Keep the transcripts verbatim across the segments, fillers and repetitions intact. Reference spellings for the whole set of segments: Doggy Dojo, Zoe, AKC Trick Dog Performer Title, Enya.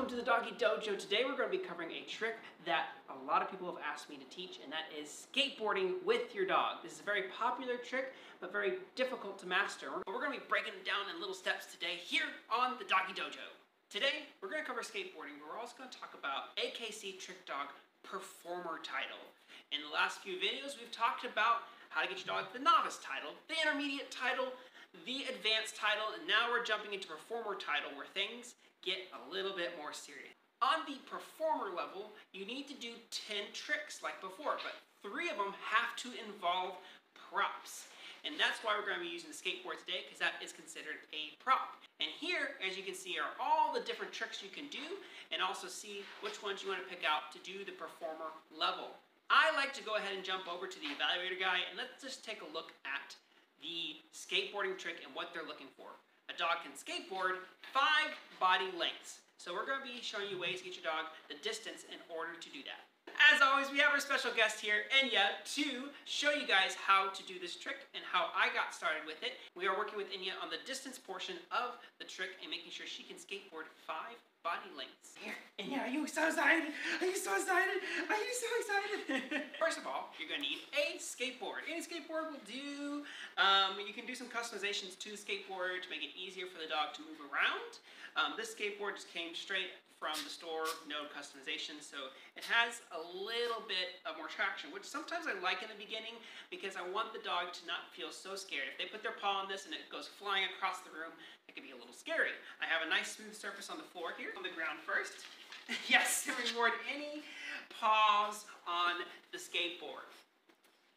Welcome to the Doggy Dojo. Today we're going to be covering a trick that a lot of people have asked me to teach, and that is skateboarding with your dog. This is a very popular trick, but very difficult to master. We're going to be breaking it down in little steps today here on the Doggy Dojo. Today we're going to cover skateboarding, but we're also going to talk about A K C Trick Dog Performer Title. In the last few videos we've talked about how to get your dog the novice title, the intermediate title, the advanced title, and now we're jumping into performer title where things get a little bit more serious. On the performer level, you need to do ten tricks like before, but three of them have to involve props. And that's why we're going to be using the skateboard today, because that is considered a prop. And here, as you can see, are all the different tricks you can do, and also see which ones you want to pick out to do the performer level. I like to go ahead and jump over to the evaluator guy, and let's just take a look at the skateboarding trick and what they're looking for. A dog can skateboard five body lengths. So we're going to be showing you ways to get your dog the distance in order to do that. As always, we have our special guest here, Enya, to show you guys how to do this trick and how I got started with it. We are working with Enya on the distance portion of the trick and making sure she can skateboard five body lengths. Here, Enya, are you so excited? Are you so excited? Are you so excited? First of all, you're going to need a skateboard. Any skateboard will do. Um, you can do some customizations to the skateboard to make it easier for the dog to move around. Um, this skateboard just came straight from the store, no customization, so it has a little bit of more traction, which sometimes I like in the beginning because I want the dog to not feel so scared. If they put their paw on this and it goes flying across the room, it can be a little scary. I have a nice smooth surface on the floor here, on the ground first. Yes, reward any paws on the skateboard.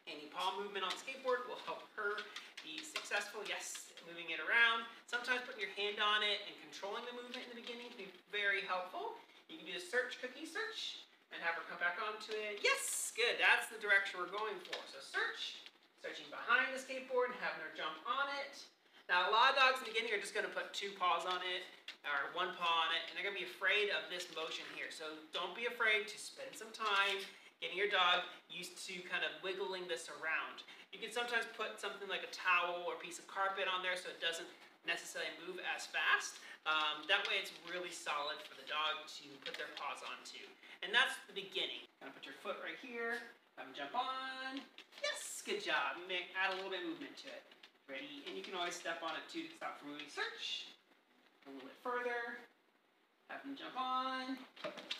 Any paw movement on the skateboard will help her be successful. Yes, moving it around. Sometimes putting your hand on it and controlling the movement in the beginning can be very helpful. You can do the search, cookie search, and have her come back onto it. Yes, good, that's the direction we're going for. So search, searching behind the skateboard and having her jump on it. Now, a lot of dogs in the beginning are just gonna put two paws on it, or one paw on it, and they're gonna be afraid of this motion here. So don't be afraid to spend some time getting your dog used to kind of wiggling this around. You can sometimes put something like a towel or a piece of carpet on there so it doesn't necessarily move as fast. Um, that way it's really solid for the dog to put their paws onto. And that's the beginning. Gonna put your foot right here, have them jump on. Yes, good job. You may add a little bit of movement to it. Ready, and you can always step on it too to stop from moving. Search, a little bit further. Have them jump on.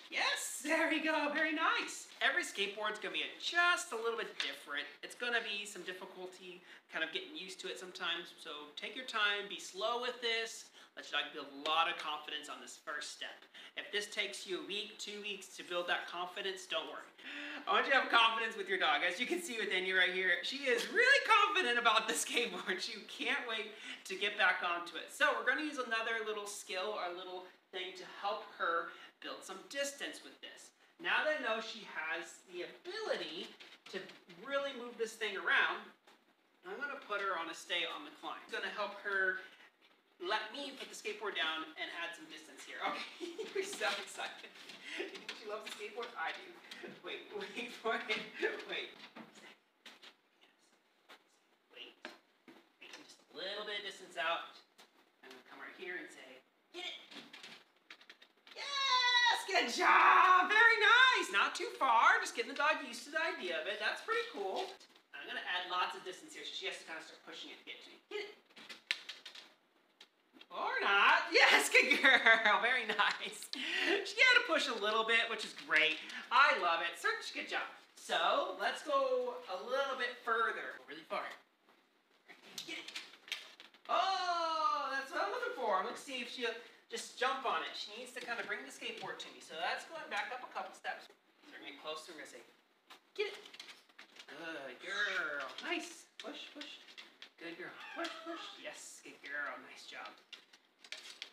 Yes, there we go, very nice. Every skateboard's gonna be just a little bit different. It's gonna be some difficulty kind of getting used to it sometimes, so take your time, be slow with this. Let your dog build a lot of confidence on this first step. If this takes you a week, two weeks to build that confidence, don't worry. I want you to have confidence with your dog. As you can see with Enya right here, she is really confident about the skateboard. She can't wait to get back onto it. So we're gonna use another little skill or little thing to help her build some distance with this. Now that I know she has the ability to really move this thing around, I'm gonna put her on a stay on the climb. It's gonna help her let me put the skateboard down and add some distance here. Okay, you're so excited. You think she loves the skateboard? I do. Wait, wait for it, wait. Wait, wait, just a little bit of distance out. I'm gonna come right here and say, get it. Good job, very nice. Not too far, just getting the dog used to the idea of it. That's pretty cool. I'm gonna add lots of distance here, so she has to kind of start pushing it to get to me. Get it. Or not. Yes, good girl, very nice. She had to push a little bit, which is great. I love it, search, good job. So let's go a little bit further, really far. Get it. Oh, that's what I'm looking for. I'm gonna see if she'll just jump on it. She needs to kind of bring the skateboard to me. So that's going back up a couple steps. So we're gonna get closer, we're gonna say, get it. Good girl, nice. Push, push, good girl. Push, push, yes, good girl, nice job.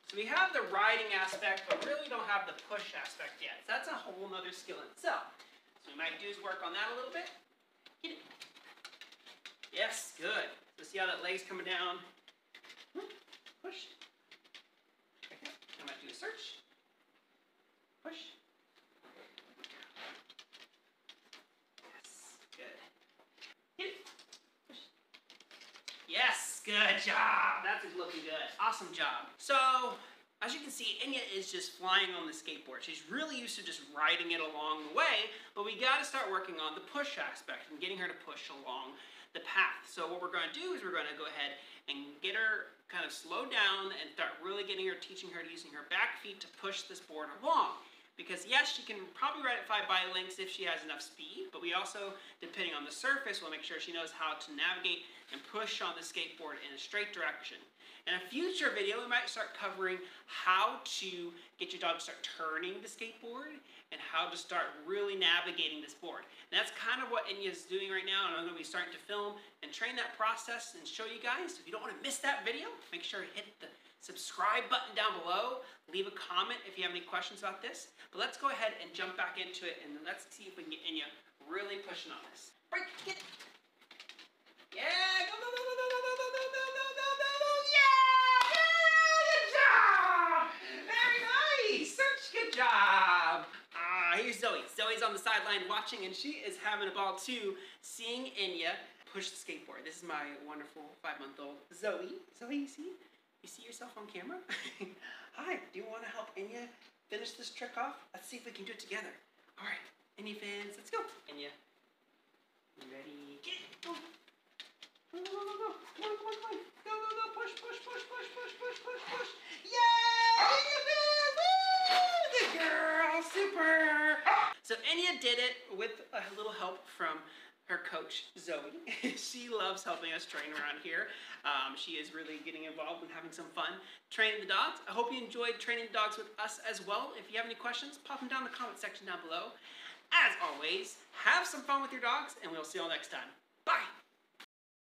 So we have the riding aspect, but really don't have the push aspect yet. So that's a whole nother skill in itself. So what we might do is work on that a little bit. Get it. Yes, good. So see how that leg's coming down. Push. I'm gonna do a search, push. Yes, good. Hit it, push. Yes, good job. That's looking good. Awesome job. So As you can see, Enya is just flying on the skateboard. She's really used to just riding it along the way, but we gotta start working on the push aspect and getting her to push along the path. So what we're gonna do is we're gonna go ahead and get her kind of slowed down and start really getting her, teaching her to using her back feet to push this board along. Because yes, she can probably ride at five by lengths if she has enough speed, but we also, depending on the surface, we'll make sure she knows how to navigate and push on the skateboard in a straight direction. In a future video, we might start covering how to get your dog to start turning the skateboard and how to start really navigating this board. And that's kind of what Enya is doing right now, and I'm gonna be starting to film and train that process and show you guys. If you don't wanna miss that video, make sure to hit the subscribe button down below. Leave a comment if you have any questions about this. But let's go ahead and jump back into it, and let's see if we can get Enya really pushing on this. Break it. Yeah, go, go, go, go, go, go, go, go, go, go, go, go. Yeah, yeah, good job. Very nice, such good job. Ah, here's Zoe. Zoe's on the sideline watching, and she is having a ball too, seeing Enya push the skateboard. This is my wonderful five-month-old Zoe. Zoe, you see? You see yourself on camera? Hi, do you want to help Enya finish this trick off? Let's see if we can do it together. All right, Enya fans, let's go. Enya, you ready? Get it, go. Go, go, go, go, go, go, go, go, go, go, push, push, push, push, push, push, push, push. Yay, Enya fans, woo, good girl, super. So Enya did it with a little help from her coach, Zoe. She loves helping us train around here. Um, she is really getting involved and having some fun training the dogs. I hope you enjoyed training the dogs with us as well. If you have any questions, pop them down in the comment section down below. As always, have some fun with your dogs, and we'll see you all next time. Bye!